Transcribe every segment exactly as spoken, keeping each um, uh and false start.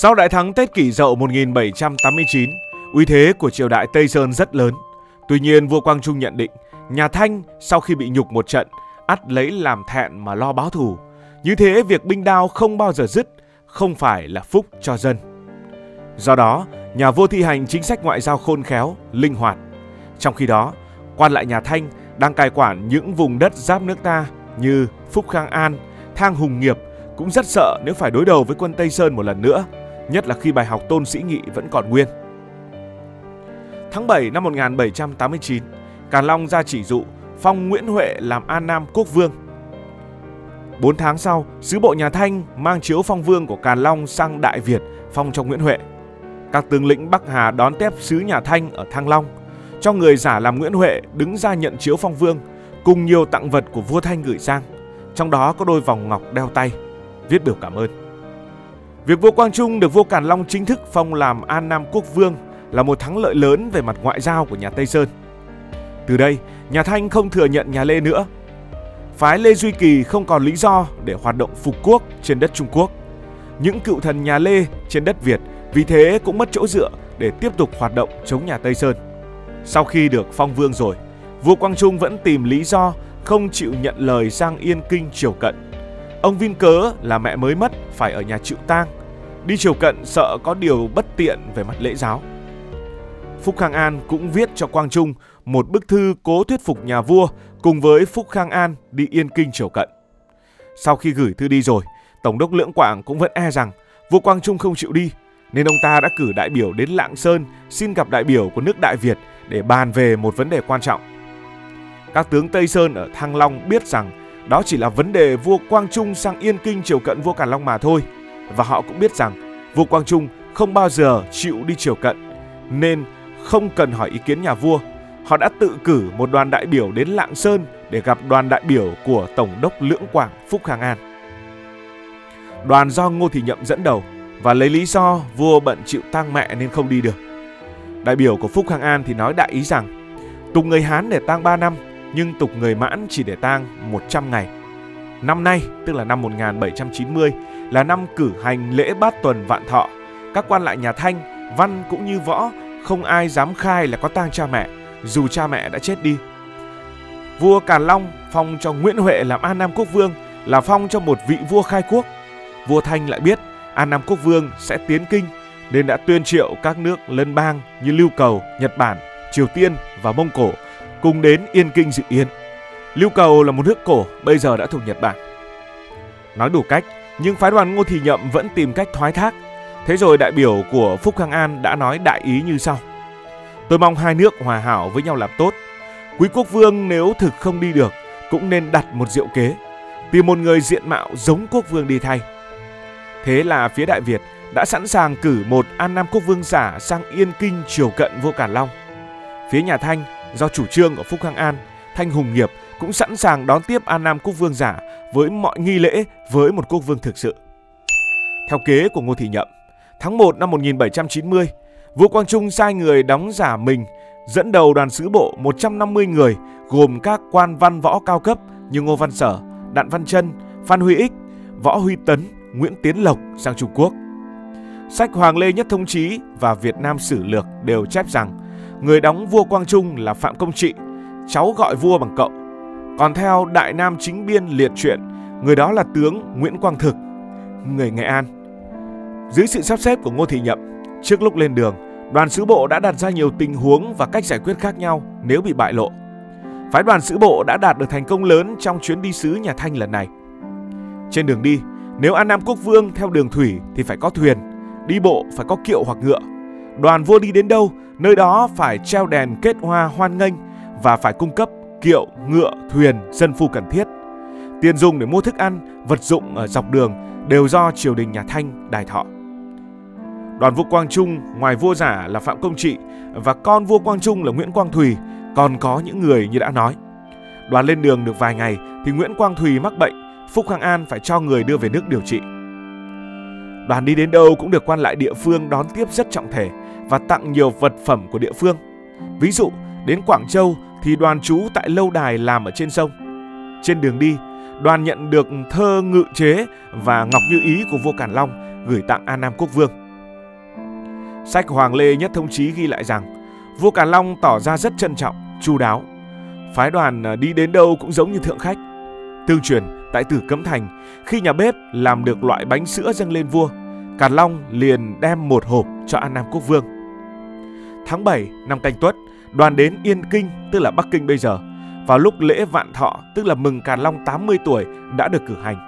Sau đại thắng Tết Kỷ Dậu một nghìn bảy trăm tám mươi chín, uy thế của triều đại Tây Sơn rất lớn. Tuy nhiên, vua Quang Trung nhận định nhà Thanh sau khi bị nhục một trận, ắt lấy làm thẹn mà lo báo thù. Như thế, việc binh đao không bao giờ dứt, không phải là phúc cho dân. Do đó, nhà vua thi hành chính sách ngoại giao khôn khéo, linh hoạt. Trong khi đó, quan lại nhà Thanh đang cai quản những vùng đất giáp nước ta như Phúc Khang An, Thang Hùng Nghiệp cũng rất sợ nếu phải đối đầu với quân Tây Sơn một lần nữa, nhất là khi bài học Tôn Sĩ Nghị vẫn còn nguyên. Tháng bảy năm một nghìn bảy trăm tám mươi chín, Càn Long ra chỉ dụ phong Nguyễn Huệ làm An Nam quốc vương. Bốn tháng sau, sứ bộ nhà Thanh mang chiếu phong vương của Càn Long sang Đại Việt phong cho Nguyễn Huệ. Các tướng lĩnh Bắc Hà đón tiếp sứ nhà Thanh ở Thăng Long, cho người giả làm Nguyễn Huệ đứng ra nhận chiếu phong vương cùng nhiều tặng vật của vua Thanh gửi sang, trong đó có đôi vòng ngọc đeo tay viết biểu cảm ơn. Việc vua Quang Trung được vua Càn Long chính thức phong làm An Nam quốc vương là một thắng lợi lớn về mặt ngoại giao của nhà Tây Sơn. Từ đây, nhà Thanh không thừa nhận nhà Lê nữa. Phái Lê Duy Kỳ không còn lý do để hoạt động phục quốc trên đất Trung Quốc. Những cựu thần nhà Lê trên đất Việt vì thế cũng mất chỗ dựa để tiếp tục hoạt động chống nhà Tây Sơn. Sau khi được phong vương rồi, vua Quang Trung vẫn tìm lý do không chịu nhận lời sang Yên Kinh triều cận. Ông vin cớ là mẹ mới mất phải ở nhà chịu tang, đi triều cận sợ có điều bất tiện về mặt lễ giáo. Phúc Khang An cũng viết cho Quang Trung một bức thư cố thuyết phục nhà vua cùng với Phúc Khang An đi Yên Kinh triều cận. Sau khi gửi thư đi rồi, Tổng đốc Lưỡng Quảng cũng vẫn e rằng vua Quang Trung không chịu đi, nên ông ta đã cử đại biểu đến Lạng Sơn xin gặp đại biểu của nước Đại Việt để bàn về một vấn đề quan trọng. Các tướng Tây Sơn ở Thăng Long biết rằng đó chỉ là vấn đề vua Quang Trung sang Yên Kinh triều cận vua Càn Long mà thôi, và họ cũng biết rằng vua Quang Trung không bao giờ chịu đi triều cận, nên không cần hỏi ý kiến nhà vua. Họ đã tự cử một đoàn đại biểu đến Lạng Sơn để gặp đoàn đại biểu của Tổng đốc Lưỡng Quảng Phúc Khang An. Đoàn do Ngô Thị Nhậm dẫn đầu và lấy lý do vua bận chịu tang mẹ nên không đi được. Đại biểu của Phúc Khang An thì nói đại ý rằng tục người Hán để tang ba năm, nhưng tục người Mãn chỉ để tang một trăm ngày. Năm nay, tức là năm một nghìn bảy trăm chín mươi, là năm cử hành lễ Bát Tuần Vạn Thọ. Các quan lại nhà Thanh, văn cũng như võ, không ai dám khai là có tang cha mẹ, dù cha mẹ đã chết đi. Vua Càn Long phong cho Nguyễn Huệ làm An Nam quốc vương là phong cho một vị vua khai quốc. Vua Thanh lại biết An Nam quốc vương sẽ tiến kinh, nên đã tuyên triệu các nước lân bang như Lưu Cầu, Nhật Bản, Triều Tiên và Mông Cổ cùng đến Yên Kinh dự yến. Lưu Cầu là một nước cổ, bây giờ đã thuộc Nhật Bản. Nói đủ cách, nhưng phái đoàn Ngô Thị Nhậm vẫn tìm cách thoái thác. Thế rồi đại biểu của Phúc Khang An đã nói đại ý như sau: tôi mong hai nước hòa hảo với nhau làm tốt. Quý quốc vương nếu thực không đi được, cũng nên đặt một diệu kế, tìm một người diện mạo giống quốc vương đi thay. Thế là phía Đại Việt đã sẵn sàng cử một An Nam quốc vương giả sang Yên Kinh triều cận vua Càn Long. Phía nhà Thanh, do chủ trương của Phúc Khang An, Thanh Hùng Nghiệp cũng sẵn sàng đón tiếp An Nam quốc vương giả với mọi nghi lễ với một quốc vương thực sự. Theo kế của Ngô Thị Nhậm, tháng một năm một nghìn bảy trăm chín mươi, vua Quang Trung sai người đóng giả mình, dẫn đầu đoàn sứ bộ một trăm năm mươi người gồm các quan văn võ cao cấp như Ngô Văn Sở, Đạn Văn Chân, Phan Huy Ích, Võ Huy Tấn, Nguyễn Tiến Lộc sang Trung Quốc. Sách Hoàng Lê Nhất Thông Chí và Việt Nam Sử Lược đều chép rằng người đóng vua Quang Trung là Phạm Công Trị, cháu gọi vua bằng cậu. Còn theo Đại Nam Chính biên liệt truyện, người đó là tướng Nguyễn Quang Thực, người Nghệ An. Dưới sự sắp xếp của Ngô Thị Nhậm, trước lúc lên đường, đoàn sứ bộ đã đặt ra nhiều tình huống và cách giải quyết khác nhau nếu bị bại lộ. Phái đoàn sứ bộ đã đạt được thành công lớn trong chuyến đi sứ nhà Thanh lần này. Trên đường đi, nếu An Nam quốc vương theo đường thủy thì phải có thuyền, đi bộ phải có kiệu hoặc ngựa. Đoàn vua đi đến đâu, nơi đó phải treo đèn kết hoa hoan nghênh và phải cung cấp kiệu, ngựa, thuyền, dân phu cần thiết. Tiền dùng để mua thức ăn, vật dụng ở dọc đường đều do triều đình nhà Thanh đài thọ. Đoàn vua Quang Trung, ngoài vua giả là Phạm Công Trị và con vua Quang Trung là Nguyễn Quang Thùy, còn có những người như đã nói. Đoàn lên đường được vài ngày thì Nguyễn Quang Thùy mắc bệnh, Phúc Khang An phải cho người đưa về nước điều trị. Đoàn đi đến đâu cũng được quan lại địa phương đón tiếp rất trọng thể và tặng nhiều vật phẩm của địa phương. Ví dụ, đến Quảng Châu thì đoàn trú tại lâu đài làm ở trên sông. Trên đường đi, đoàn nhận được thơ ngự chế và ngọc như ý của vua Càn Long gửi tặng An Nam quốc vương. Sách Hoàng Lê Nhất Thông Chí ghi lại rằng vua Càn Long tỏ ra rất trân trọng, chu đáo. Phái đoàn đi đến đâu cũng giống như thượng khách. Tương truyền, tại Tử Cấm Thành, khi nhà bếp làm được loại bánh sữa dâng lên vua, Càn Long liền đem một hộp cho An Nam Quốc Vương. Tháng bảy năm Canh Tuất, đoàn đến Yên Kinh, tức là Bắc Kinh bây giờ, vào lúc lễ Vạn Thọ, tức là mừng Càn Long tám mươi tuổi đã được cử hành.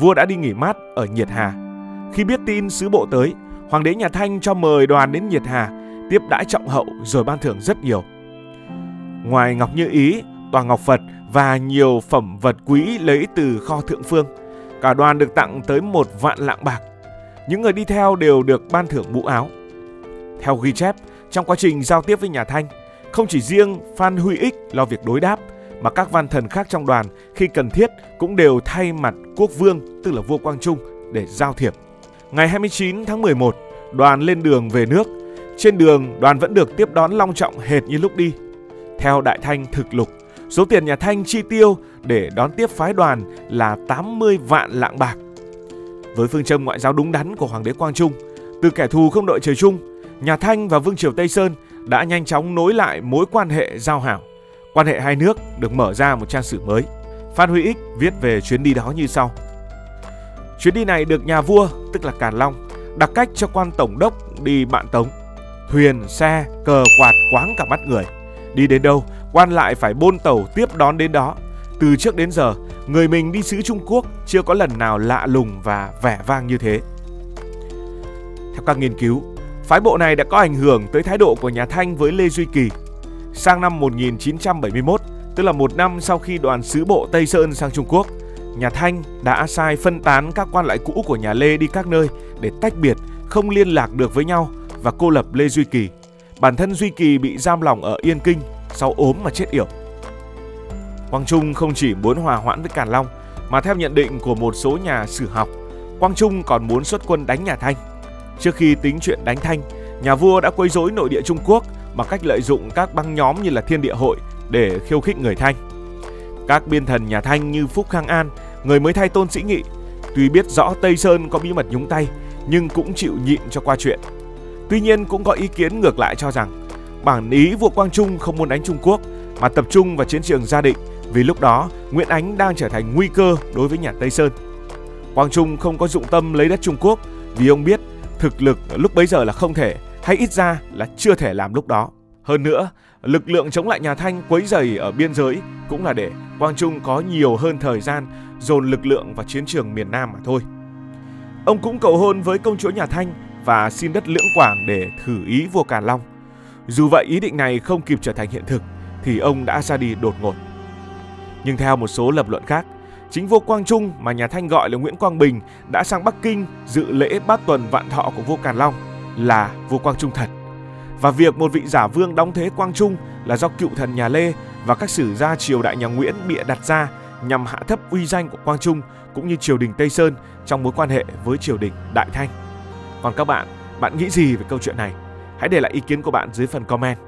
Vua đã đi nghỉ mát ở Nhiệt Hà. Khi biết tin sứ bộ tới, hoàng đế nhà Thanh cho mời đoàn đến Nhiệt Hà, tiếp đãi trọng hậu rồi ban thưởng rất nhiều. Ngoài ngọc như ý, tòa ngọc Phật và nhiều phẩm vật quý lấy từ kho thượng phương, cả đoàn được tặng tới một vạn lạng bạc. Những người đi theo đều được ban thưởng mũ áo. Theo ghi chép, trong quá trình giao tiếp với nhà Thanh, không chỉ riêng Phan Huy Ích lo việc đối đáp, mà các văn thần khác trong đoàn khi cần thiết cũng đều thay mặt quốc vương, tức là vua Quang Trung, để giao thiệp. Ngày hai mươi chín tháng mười một, đoàn lên đường về nước. Trên đường, đoàn vẫn được tiếp đón long trọng hệt như lúc đi. Theo Đại Thanh thực lục, số tiền nhà Thanh chi tiêu để đón tiếp phái đoàn là tám mươi vạn lạng bạc. Với phương châm ngoại giao đúng đắn của hoàng đế Quang Trung, từ kẻ thù không đợi trời chung, nhà Thanh và vương triều Tây Sơn đã nhanh chóng nối lại mối quan hệ giao hảo. Quan hệ hai nước được mở ra một trang sử mới. Phan Huy Ích viết về chuyến đi đó như sau. Chuyến đi này được nhà vua, tức là Càn Long, đặc cách cho quan tổng đốc đi bạn tống. Thuyền, xe, cờ, quạt quáng cả mắt người. Đi đến đâu, quan lại phải bôn tàu tiếp đón đến đó. Từ trước đến giờ, người mình đi sứ Trung Quốc chưa có lần nào lạ lùng và vẻ vang như thế. Theo các nghiên cứu, phái bộ này đã có ảnh hưởng tới thái độ của nhà Thanh với Lê Duy Kỳ. Sang năm một nghìn chín trăm bảy mươi mốt, tức là một năm sau khi đoàn sứ bộ Tây Sơn sang Trung Quốc, nhà Thanh đã sai phân tán các quan lại cũ của nhà Lê đi các nơi để tách biệt, không liên lạc được với nhau và cô lập Lê Duy Kỳ. Bản thân Duy Kỳ bị giam lỏng ở Yên Kinh, sau ốm mà chết yểu. Quang Trung không chỉ muốn hòa hoãn với Càn Long, mà theo nhận định của một số nhà sử học, Quang Trung còn muốn xuất quân đánh nhà Thanh. Trước khi tính chuyện đánh Thanh, nhà vua đã quấy rối nội địa Trung Quốc bằng cách lợi dụng các băng nhóm như là Thiên Địa Hội để khiêu khích người Thanh. Các biên thần nhà Thanh như Phúc Khang An, người mới thay Tôn Sĩ Nghị, tuy biết rõ Tây Sơn có bí mật nhúng tay, nhưng cũng chịu nhịn cho qua chuyện. Tuy nhiên cũng có ý kiến ngược lại cho rằng bản ý vua Quang Trung không muốn đánh Trung Quốc mà tập trung vào chiến trường Gia Định, vì lúc đó Nguyễn Ánh đang trở thành nguy cơ đối với nhà Tây Sơn. Quang Trung không có dụng tâm lấy đất Trung Quốc vì ông biết thực lực lúc bấy giờ là không thể, hay ít ra là chưa thể làm lúc đó. Hơn nữa, lực lượng chống lại nhà Thanh quấy rầy ở biên giới cũng là để Quang Trung có nhiều hơn thời gian dồn lực lượng vào chiến trường miền Nam mà thôi. Ông cũng cầu hôn với công chúa nhà Thanh và xin đất Lưỡng Quảng để thử ý vua Càn Long. Dù vậy, ý định này không kịp trở thành hiện thực thì ông đã ra đi đột ngột. Nhưng theo một số lập luận khác, chính vua Quang Trung mà nhà Thanh gọi là Nguyễn Quang Bình đã sang Bắc Kinh dự lễ Bát Tuần Vạn Thọ của vua Càn Long là vua Quang Trung thật. Và việc một vị giả vương đóng thế Quang Trung là do cựu thần nhà Lê và các sử gia triều đại nhà Nguyễn bịa đặt ra nhằm hạ thấp uy danh của Quang Trung cũng như triều đình Tây Sơn trong mối quan hệ với triều đình Đại Thanh. Còn các bạn, bạn nghĩ gì về câu chuyện này? Hãy để lại ý kiến của bạn dưới phần comment.